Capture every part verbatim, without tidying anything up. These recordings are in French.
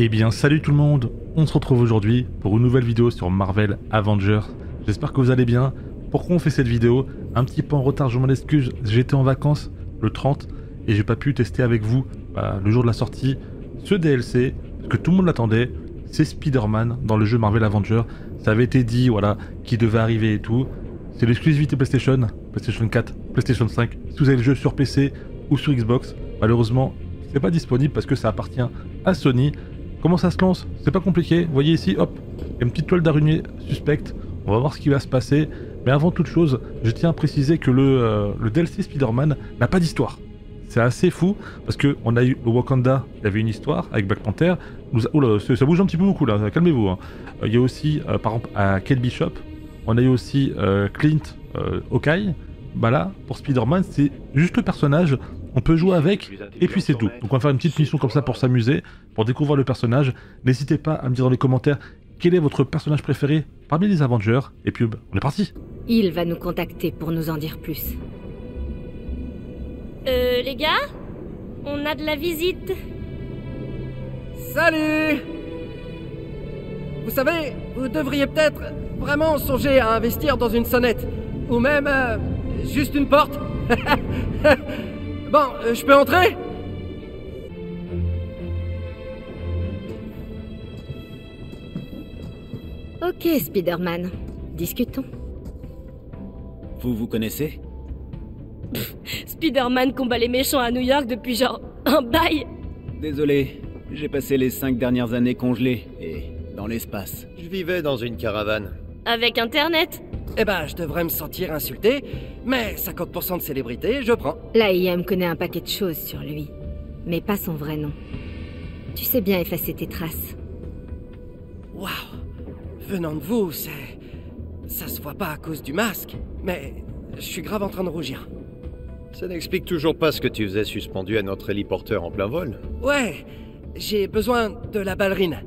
Eh bien salut tout le monde, on se retrouve aujourd'hui pour une nouvelle vidéo sur Marvel Avengers. J'espère que vous allez bien. Pourquoi on fait cette vidéo? Un petit peu en retard, je m'en excuse, j'étais en vacances le trente et j'ai pas pu tester avec vous bah, le jour de la sortie ce D L C, parce que tout le monde l'attendait, c'est Spider-Man dans le jeu Marvel Avengers. Ça avait été dit, voilà, qui devait arriver et tout. C'est l'exclusivité PlayStation, PlayStation quatre, PlayStation cinq. Si vous avez le jeu sur P C ou sur Xbox, malheureusement, c'est pas disponible parce que ça appartient à Sony. Comment ça se lance? C'est pas compliqué. Vous voyez ici, hop, il y a une petite toile d'araignée suspecte. On va voir ce qui va se passer. Mais avant toute chose, je tiens à préciser que le, euh, le D L C Spider-Man n'a pas d'histoire. C'est assez fou parce que on a eu le Wakanda, il y avait une histoire avec Black Panther. Nous, oh là, ça bouge un petit peu beaucoup là, calmez-vous. Hein. Il y a aussi, euh, par exemple, à Kate Bishop. On a eu aussi euh, Clint, euh, Hawkeye. Bah là, pour Spider-Man, c'est juste le personnage, on peut jouer avec, et puis c'est tout. Donc on va faire une petite mission comme ça pour s'amuser, pour découvrir le personnage. N'hésitez pas à me dire dans les commentaires quel est votre personnage préféré parmi les Avengers, et puis on est parti. Il va nous contacter pour nous en dire plus. Euh, les gars, on a de la visite. Salut! Vous savez, vous devriez peut-être vraiment songer à investir dans une sonnette, ou même euh, juste une porte. Bon, euh, je peux entrer? Ok, Spider-Man, discutons. Vous vous connaissez? Spider-Man combat les méchants à New York depuis genre un bail. Désolé, j'ai passé les cinq dernières années congelé et dans l'espace. Je vivais dans une caravane. Avec internet? Eh ben, je devrais me sentir insulté, mais cinquante pour cent de célébrité, je prends. L'A I M connaît un paquet de choses sur lui, mais pas son vrai nom. Tu sais bien effacer tes traces. Waouh! Venant de vous, c'est... ça se voit pas à cause du masque, mais je suis grave en train de rougir. Ça n'explique toujours pas ce que tu faisais suspendu à notre héliporteur en plein vol. Ouais, j'ai besoin de la ballerine.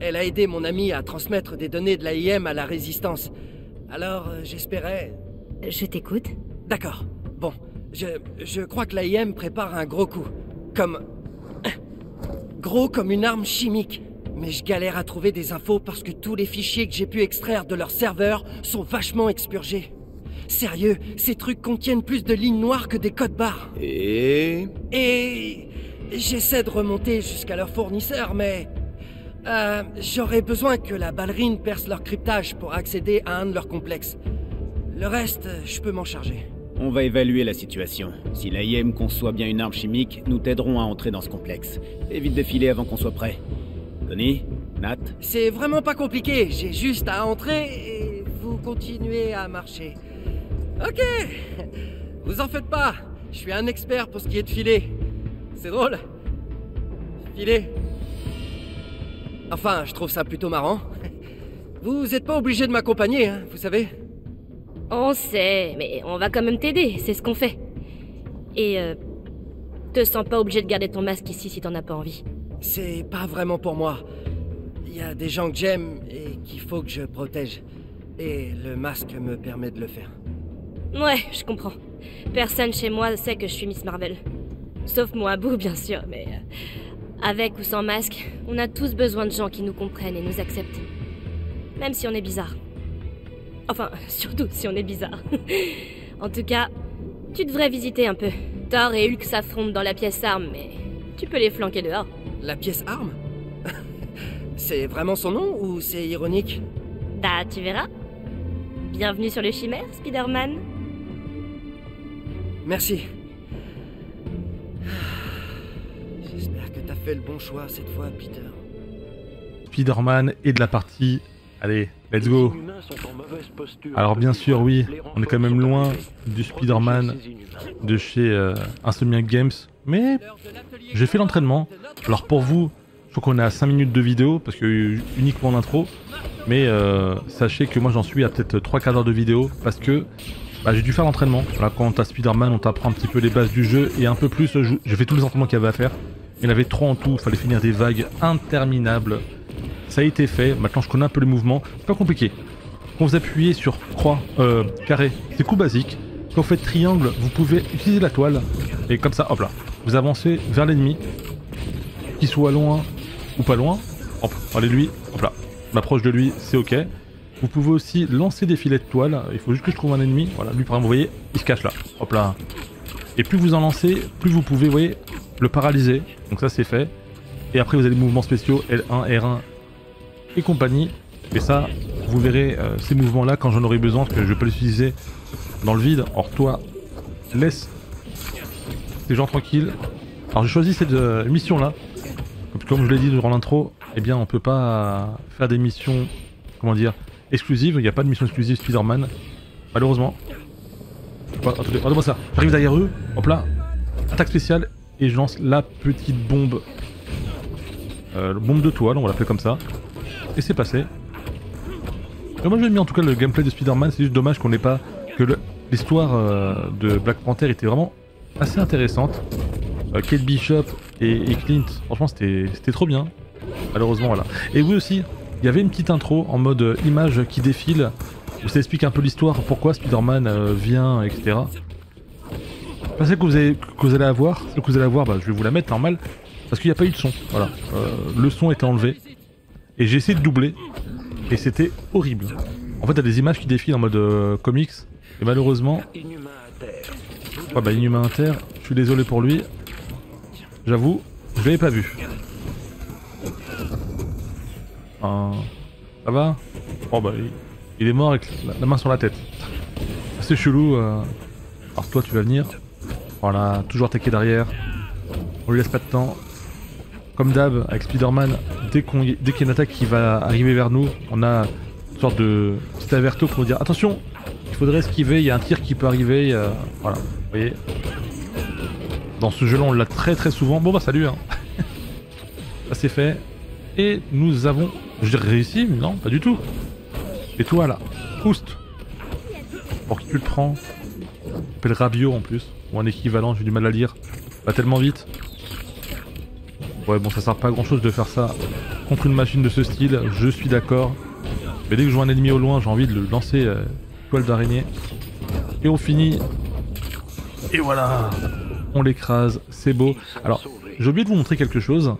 Elle a aidé mon ami à transmettre des données de l'A I M à la Résistance. Alors, euh, j'espérais... Je t'écoute. D'accord. Bon, je, je crois que l'A I M prépare un gros coup. Comme... Gros comme une arme chimique. Mais je galère à trouver des infos parce que tous les fichiers que j'ai pu extraire de leur serveur sont vachement expurgés. Sérieux, ces trucs contiennent plus de lignes noires que des codes barres. Et... Et... J'essaie de remonter jusqu'à leur fournisseur, mais... Euh, j'aurais besoin que la ballerine perce leur cryptage pour accéder à un de leurs complexes. Le reste, je peux m'en charger. On va évaluer la situation. Si l'A I M conçoit bien une arme chimique, nous t'aiderons à entrer dans ce complexe. Évite de filer avant qu'on soit prêt. Tony, Nat? C'est vraiment pas compliqué, j'ai juste à entrer et vous continuez à marcher. Ok, vous en faites pas, je suis un expert pour ce qui est de filer. C'est drôle. Filer. Enfin, je trouve ça plutôt marrant. Vous n'êtes pas obligé de m'accompagner, hein, vous savez. On sait, mais on va quand même t'aider, c'est ce qu'on fait. Et euh, te sens pas obligé de garder ton masque ici si t'en as pas envie. C'est pas vraiment pour moi. Il y a des gens que j'aime et qu'il faut que je protège. Et le masque me permet de le faire. Ouais, je comprends. Personne chez moi sait que je suis Miss Marvel. Sauf moi, Boo, bien sûr, mais... Euh... Avec ou sans masque, on a tous besoin de gens qui nous comprennent et nous acceptent. Même si on est bizarre. Enfin, surtout si on est bizarre. En tout cas, tu devrais visiter un peu. Thor et Hulk s'affrontent dans la pièce arme, mais tu peux les flanquer dehors. La pièce arme? C'est vraiment son nom ou c'est ironique? Bah, tu verras. Bienvenue sur le chimère, Spider-Man. Merci. T'as fait le bon choix cette fois, Peter. Spider-Man est de la partie. Allez, let's go. Alors bien sûr, oui, on est quand même loin du Spider-Man de chez euh, Insomniac Games. Mais j'ai fait l'entraînement. Alors pour vous, je crois qu'on est à cinq minutes de vidéo, parce que uniquement l'intro. Mais euh, sachez que moi j'en suis à peut-être trois quarts d'heure de vidéo, parce que bah, j'ai dû faire l'entraînement. Voilà, quand t'as Spider-Man, on t'apprend un petit peu les bases du jeu, et un peu plus, j'ai fait tous les entraînements qu'il y avait à faire. Il y en avait trois en tout, il fallait finir des vagues interminables. Ça a été fait, maintenant je connais un peu le mouvement. C'est pas compliqué. Quand vous appuyez sur croix, euh, carré, c'est coup basique. Quand vous faites triangle, vous pouvez utiliser la toile. Et comme ça, hop là, vous avancez vers l'ennemi. Qu'il soit loin ou pas loin, Hop, allez lui, hop là. M'approche de lui, c'est ok. Vous pouvez aussi lancer des filets de toile. Il faut juste que je trouve un ennemi. Voilà, lui par exemple, vous voyez, il se cache là. Hop là. Et plus vous en lancez, plus vous pouvez, vous voyez, le paralyser. Donc ça c'est fait. Et après vous avez les mouvements spéciaux L un, R un et compagnie. Et ça, vous verrez euh, ces mouvements là quand j'en aurai besoin, parce que je peux les utiliser dans le vide. Or toi, laisse ces gens tranquilles. Alors j'ai choisi cette euh, mission là. Comme je l'ai dit durant l'intro, eh bien on peut pas faire des missions, comment dire, exclusives. Il n'y a pas de mission exclusive Spider-Man, malheureusement. Oh, attendez, regardez-moi ça. J'arrive derrière eux, hop là, attaque spéciale, et je lance la petite bombe. Euh, bombe de toile, on va l'appeler comme ça. Et c'est passé. Et moi j'aime bien en tout cas le gameplay de Spider-Man, c'est juste dommage qu'on n'ait pas... que l'histoire euh, de Black Panther était vraiment assez intéressante. Euh, Kate Bishop et, et Clint, franchement c'était trop bien. Malheureusement voilà. Et oui aussi, il y avait une petite intro en mode image qui défile, où ça explique un peu l'histoire, pourquoi Spider-Man euh, vient, et cetera. Enfin, celle que vous, avez, que vous allez avoir, celle que vous allez avoir, bah, je vais vous la mettre normal, parce qu'il n'y a pas eu de son, voilà. Euh, le son était enlevé, et j'ai essayé de doubler, et c'était horrible. En fait, il y a des images qui défilent en mode euh, comics, et malheureusement... Ouais bah Inhumain Inter, je suis désolé pour lui, j'avoue, je l'avais pas vu. Euh, ça va ? Oh bah... Il... Il est mort avec la main sur la tête. C'est chelou. Euh... Alors toi tu vas venir. Voilà, toujours attaqué derrière. On lui laisse pas de temps. Comme d'hab avec Spider-Man, dès qu'on y... dès qu'il y a une attaque qui va arriver vers nous, on a une sorte de petit averto pour dire attention, il faudrait esquiver, il y a un tir qui peut arriver. Euh... Voilà, vous voyez. Dans ce jeu-là on l'a très très souvent. Bon bah salut hein. Ça c'est fait. Et nous avons... Je dirais réussi, mais non, pas du tout. Et toi là, Proust, pour qui tu le prends, appelle Rabiot en plus, ou un équivalent, j'ai du mal à lire, va tellement vite. Ouais bon ça sert pas à grand chose de faire ça contre une machine de ce style, je suis d'accord. Mais dès que je vois un ennemi au loin, j'ai envie de le lancer euh, toile d'araignée. Et on finit. Et voilà, on l'écrase, c'est beau. Alors, j'ai oublié de vous montrer quelque chose.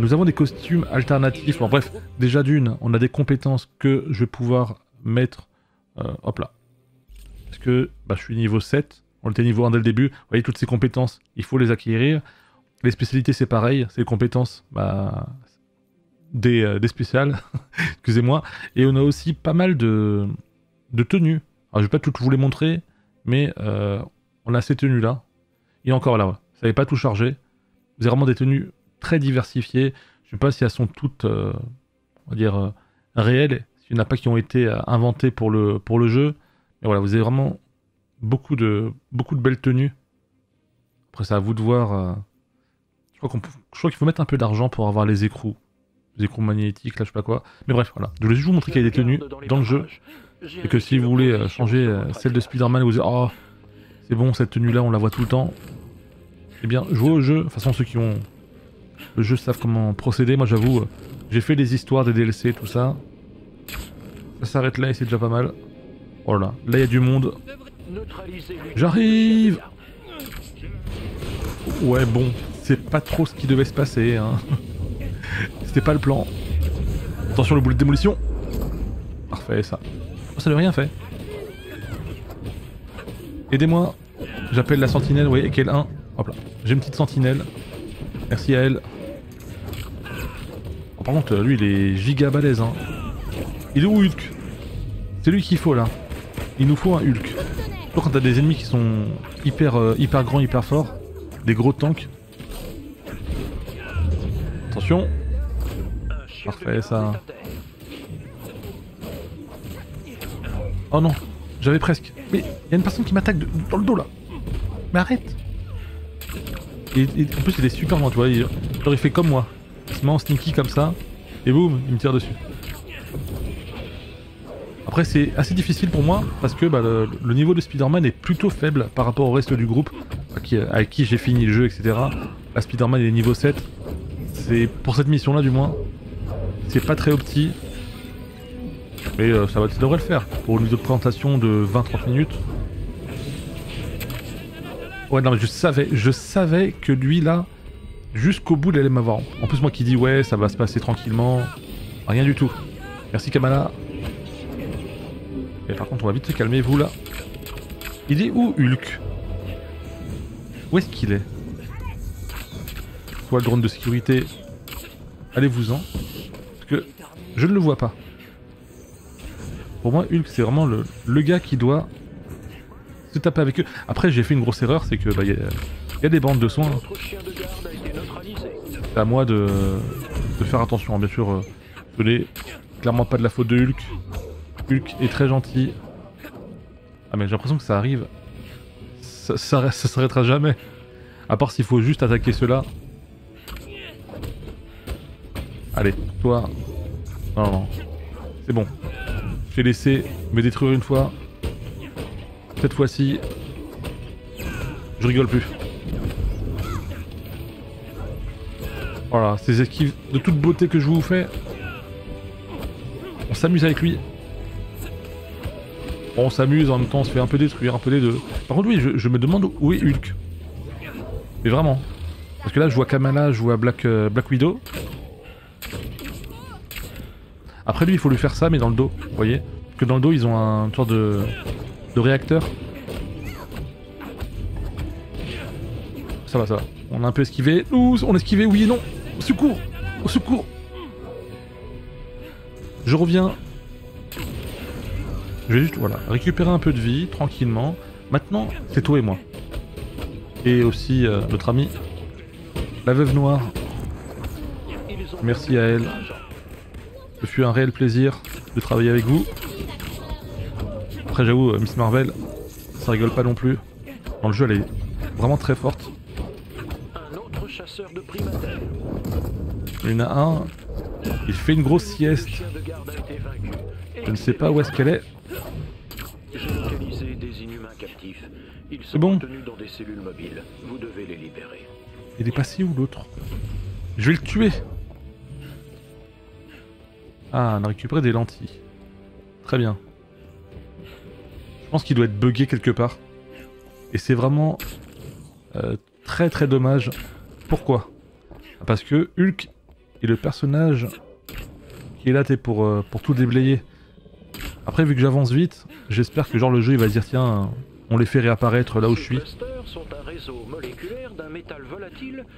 Nous avons des costumes alternatifs, bon, bref, déjà d'une, on a des compétences que je vais pouvoir mettre, euh, hop là, parce que bah, je suis niveau sept, on était niveau un dès le début, vous voyez toutes ces compétences, il faut les acquérir, les spécialités c'est pareil, c'est les compétences bah, des, euh, des spéciales, excusez-moi, et on a aussi pas mal de, de tenues, alors je vais pas toutes vous les montrer, mais euh, on a ces tenues là, et encore là, ouais. Ça n'est pas tout chargé, vous avez vraiment des tenues très diversifiées. Je sais pas si elles sont toutes, euh, on va dire, euh, réelles. S'il n'y en a pas qui ont été euh, inventées pour le, pour le jeu. Mais voilà, vous avez vraiment beaucoup de, beaucoup de belles tenues. Après, c'est à vous de voir. Euh... Je crois qu'on, je crois qu'il faut mettre un peu d'argent pour avoir les écrous. Les écrous magnétiques, là, je sais pas quoi. Mais bref, voilà. Je voulais juste vous montrer qu'il y a des tenues dans le jeu. Et que si vous voulez euh, changer euh, celle de Spider-Man, vous dites, oh, c'est bon, cette tenue-là, on la voit tout le temps. Eh bien, jouez au jeu. De toute façon, ceux qui ont... le jeu savent comment procéder, moi j'avoue, euh, j'ai fait des histoires, des D L C, tout ça. Ça s'arrête là et c'est déjà pas mal. Oh là là, là il y a du monde. J'arrive. Ouais bon, c'est pas trop ce qui devait se passer, hein. C'était pas le plan. Attention le boulet de démolition. Parfait ça. Oh, ça n'a rien fait. Aidez-moi. J'appelle la sentinelle, vous voyez, quel un. Hop là, j'ai une petite sentinelle. Merci à elle. Oh, par contre, lui il est giga balèze. Hein. Il est où Hulk? C'est lui qu'il faut là. Il nous faut un Hulk. Surtout quand t'as des ennemis qui sont hyper, euh, hyper grands, hyper forts. Des gros tanks. Attention. Parfait ça. Oh non, j'avais presque. Mais il y a une personne qui m'attaque de... dans le dos là. Mais arrête! Et, et, en plus il est super loin tu vois, il, genre il fait comme moi, il se met en sneaky comme ça, et boum, il me tire dessus. Après c'est assez difficile pour moi, parce que bah, le, le niveau de Spider-Man est plutôt faible par rapport au reste du groupe, avec qui j'ai fini le jeu, et cetera. Là Spider-Man est niveau sept, c'est pour cette mission là du moins, c'est pas très opti, mais euh, ça, va, ça devrait le faire, pour une vidéo de présentation de vingt trente minutes. Ouais non mais je savais, je savais que lui là, Jusqu'au bout de la m'avoir. En plus moi qui dis ouais ça va se passer tranquillement. Rien du tout. Merci Kamala. Et par contre on va vite se calmer vous là. Il est où Hulk? Où est-ce qu'il est? Soit le drone de sécurité. Allez-vous-en. Parce que je ne le vois pas. Pour moi Hulk c'est vraiment le, le gars qui doit se taper avec eux. Après j'ai fait une grosse erreur, c'est que bah, y, y a des bandes de soins. C'est à moi de, de faire attention, bien sûr. Ce n'est clairement pas de la faute de Hulk. Hulk est très gentil. Ah mais j'ai l'impression que ça arrive. Ça, ça, ça s'arrêtera jamais. À part s'il faut juste attaquer ceux-là. Allez, toi. Non, non. C'est bon. J'ai laissé me détruire une fois. Cette fois-ci, je rigole plus. Voilà, ces esquives de toute beauté que je vous fais. On s'amuse avec lui. Bon, on s'amuse, en même temps on se fait un peu détruire, un peu les deux. Par contre oui, je, je me demande où est Hulk. Mais vraiment. Parce que là je vois Kamala, je vois Black, euh, Black Widow. Après lui il faut lui faire ça mais dans le dos, vous voyez. Parce que dans le dos ils ont un genre de, de réacteur. Ça va, ça va. On a un peu esquivé. Ouh, on a esquivé, oui et non. Au secours, au secours. Je reviens. Je vais juste, voilà, récupérer un peu de vie, tranquillement. Maintenant, c'est toi et moi. Et aussi euh, notre ami, la veuve noire. Merci à elle. Ce fut un réel plaisir de travailler avec vous. Après, j'avoue, euh, Miss Marvel, ça rigole pas non plus. Dans le jeu, elle est vraiment très forte. Il y en a un, il fait une grosse sieste. Je ne sais pas où est-ce qu'elle est. C'est bon. Il est passé où l'autre? Je vais le tuer. Ah, on a récupéré des lentilles. Très bien. Je pense qu'il doit être buggé quelque part. Et c'est vraiment euh, très très dommage. Pourquoi? Parce que Hulk est le personnage qui est là t'es pour, euh, pour tout déblayer. Après vu que j'avance vite, j'espère que genre le jeu il va se dire tiens on les fait réapparaître là où je suis.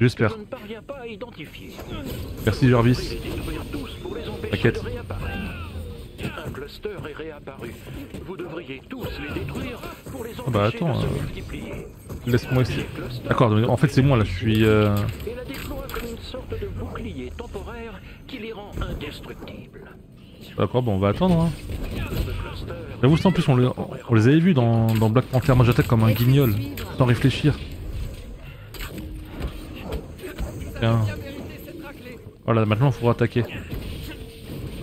J'espère. Merci Jarvis. T'inquiète. Ah bah attends, euh... laisse-moi essayer. D'accord, en fait c'est moi là, je suis... Euh... D'accord, bon on va attendre. Hein. J'avoue ça en plus on, le... on les avait vus dans, dans Black Panther, moi j'attaque comme un guignol, sans réfléchir. Tiens. Voilà, maintenant il faudra attaquer.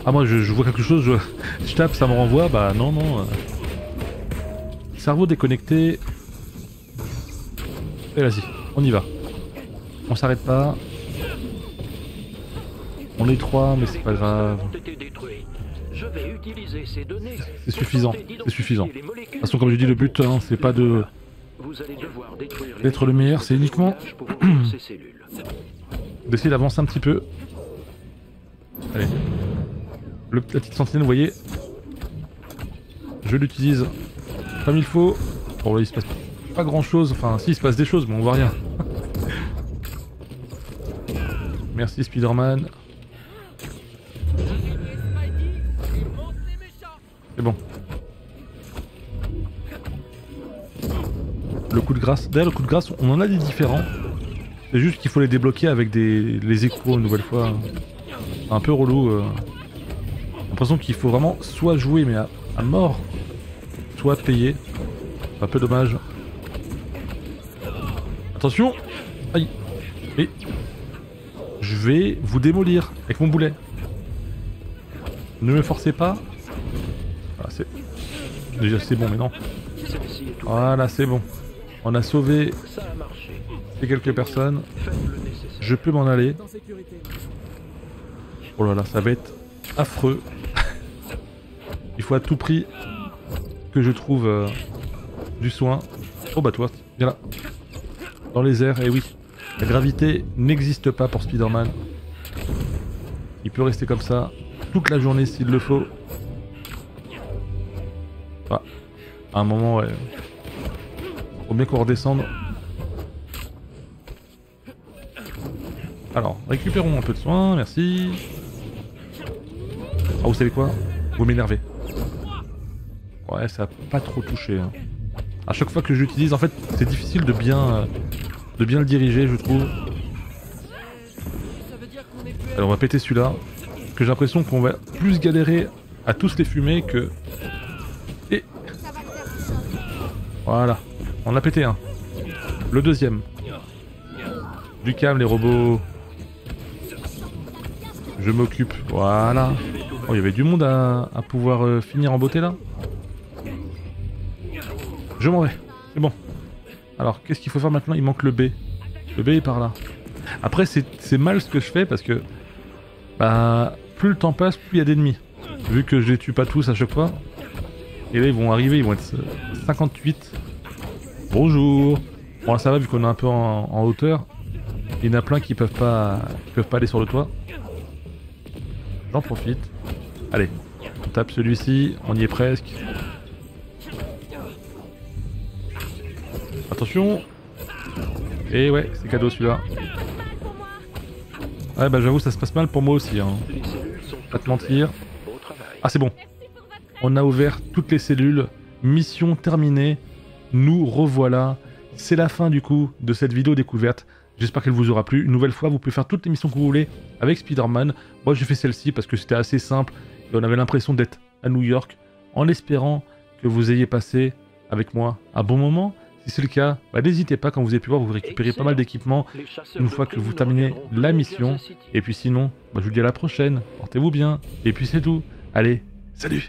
Ah moi je, je vois quelque chose, je, je tape, ça me renvoie, bah non non. Euh... Cerveau déconnecté. Et vas-y, on y va. On s'arrête pas. On est trois mais c'est pas grave. C'est suffisant, c'est suffisant. De toute façon comme je dis le but hein, c'est pas de... d'être le meilleur, c'est uniquement... d'essayer d'avancer un petit peu. Allez. Le, la petite sentinelle, vous voyez, je l'utilise comme il faut. Bon là il se passe pas grand chose, enfin si il se passe des choses mais on voit rien. Merci Spider-Man. C'est bon. Le coup de grâce, d'ailleurs le coup de grâce on en a des différents. C'est juste qu'il faut les débloquer avec des les échos une nouvelle fois. Un peu relou. Euh. J'ai l'impression qu'il faut vraiment soit jouer mais à, à mort, soit payer. C'est un peu dommage. Attention! Aïe! Et je vais vous démolir avec mon boulet. Ne me forcez pas. Voilà, c'est... Déjà c'est bon mais non. Voilà c'est bon. On a sauvé ces quelques personnes. Je peux m'en aller. Oh là là, ça va être affreux. Il faut à tout prix que je trouve euh, du soin. Oh bah toi, viens là. Dans les airs, et eh oui. La gravité n'existe pas pour Spider-Man. Il peut rester comme ça toute la journée s'il le faut. Enfin, à un moment, ouais. Faut bien qu'on redescende. Alors, récupérons un peu de soin, merci. Ah, vous savez quoi? Vous m'énervez. Ouais, ça a pas trop touché. Hein. À chaque fois que j'utilise, en fait, c'est difficile de bien, euh, de bien le diriger, je trouve. Alors, on va péter celui-là. Parce que j'ai l'impression qu'on va plus galérer à tous les fumer que... Et... Voilà. On a pété un. Le deuxième. Du calme, les robots. Je m'occupe. Voilà. Oh, il y avait du monde à, à pouvoir euh, finir en beauté, là. Je m'en vais. C'est bon. Alors, qu'est-ce qu'il faut faire maintenant? Il manque le B. Le B est par là. Après, c'est mal ce que je fais parce que... Bah... Plus le temps passe, plus il y a d'ennemis. Vu que je les tue pas tous à chaque fois. Et là, ils vont arriver, ils vont être cinquante-huit. Bonjour. Bon, là, ça va, vu qu'on est un peu en, en hauteur. Il y en a plein qui peuvent pas, qui peuvent pas aller sur le toit. J'en profite. Allez, on tape celui-ci, on y est presque. Attention. Et ouais, c'est cadeau celui-là. Ouais bah j'avoue, ça se passe mal pour moi aussi. Hein. Pas te mentir. Ah c'est bon. On a ouvert toutes les cellules. Mission terminée. Nous revoilà. C'est la fin du coup de cette vidéo découverte. J'espère qu'elle vous aura plu. Une nouvelle fois, vous pouvez faire toutes les missions que vous voulez avec Spider-Man. Moi, j'ai fait celle-ci parce que c'était assez simple et on avait l'impression d'être à New York, en espérant que vous ayez passé avec moi un bon moment. Si c'est le cas, bah, n'hésitez pas, quand vous avez pu voir, vous récupérez pas mal d'équipements une fois que vous terminez la mission. Et puis sinon, bah, je vous dis à la prochaine. Portez-vous bien. Et puis c'est tout. Allez, salut!